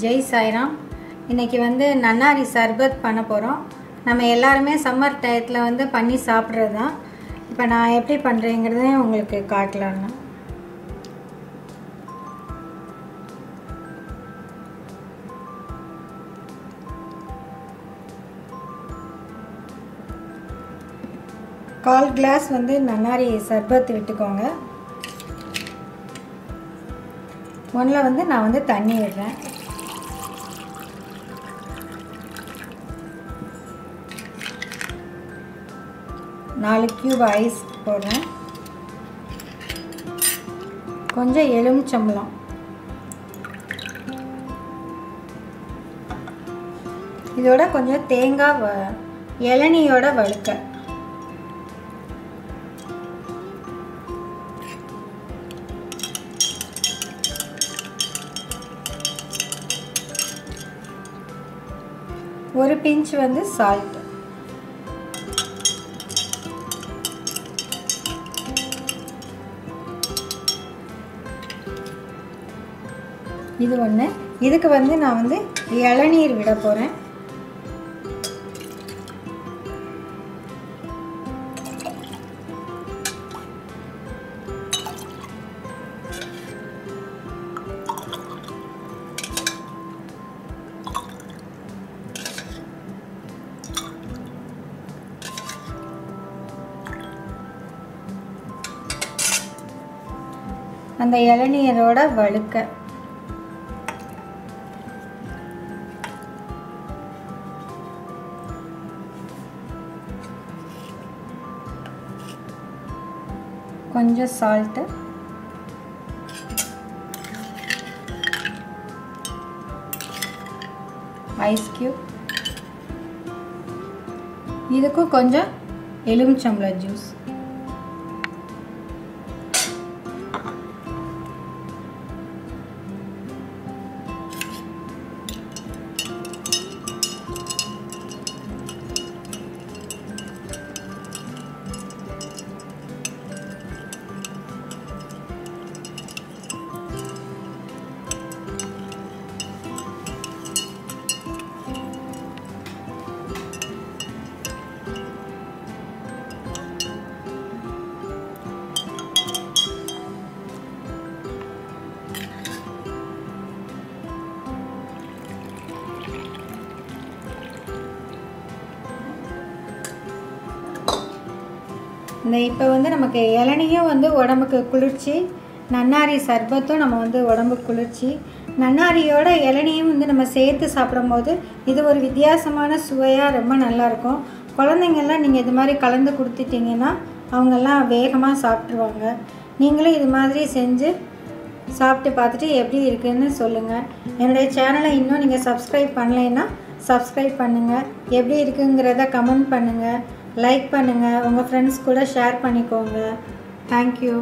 ஜெய் சாய்ராம். இன்றைக்கி வந்து நன்னாரி சர்பத் பண்ண போகிறோம். நம்ம எல்லாருமே சம்மர் டயத்தில் வந்து பண்ணி சாப்பிட்றது தான். இப்போ நான் எப்படி பண்ணுறேங்கிறத உங்களுக்கு காட்டலாம்னா, கால் கிளாஸ் வந்து நன்னாரி சர்பத் விட்டுக்கோங்க. ஒன்றில் வந்து நான் வந்து தண்ணி விடுறேன். நாலு கியூப் ஐஸ் போடுறேன். கொஞ்சம் எலுமிச்சம்பழம், இதோட கொஞ்சம் தேங்காய் இளநியோட வழுக்க, ஒரு பிஞ்ச் வந்து சால்ட், இது ஒன்று. இதுக்கு வந்து நான் வந்து இளநீர் விட போகிறேன். அந்த இளநீரோட வழுக்க கொஞ்சம் சால்ட்டு, ஐஸ் கியூப், இதுக்கும் கொஞ்சம் எலுமிச்சம்பழம் ஜூஸ், இந்த இப்போ வந்து நமக்கு இளநியும் வந்து உடம்புக்கு குளிர்ச்சி, நன்னாரி சர்பத்தும் நம்ம வந்து உடம்புக்கு குளிர்ச்சி. நன்னாரியோட இளநியும் வந்து நம்ம சேர்த்து சாப்பிடும்போது இது ஒரு வித்தியாசமான சுவையாக ரொம்ப நல்லாயிருக்கும். குழந்தைங்கள்லாம் நீங்கள் இது மாதிரி கலந்து கொடுத்துட்டிங்கன்னா அவங்கெல்லாம் வேகமாக சாப்பிட்ருவாங்க. நீங்களும் இது மாதிரி செஞ்சு சாப்பிட்டு பார்த்துட்டு எப்படி இருக்குதுன்னு சொல்லுங்கள். என்னுடைய சேனலை இன்னும் நீங்கள் சப்ஸ்கிரைப் பண்ணலைன்னா சப்ஸ்கிரைப் பண்ணுங்கள். எப்படி இருக்குங்கிறத கமெண்ட் பண்ணுங்கள், லைக் பண்ணுங்கள், உங்கள் ஃப்ரெண்ட்ஸ் கூட ஷேர் பண்ணிக்கோங்க. தேங்க்யூ.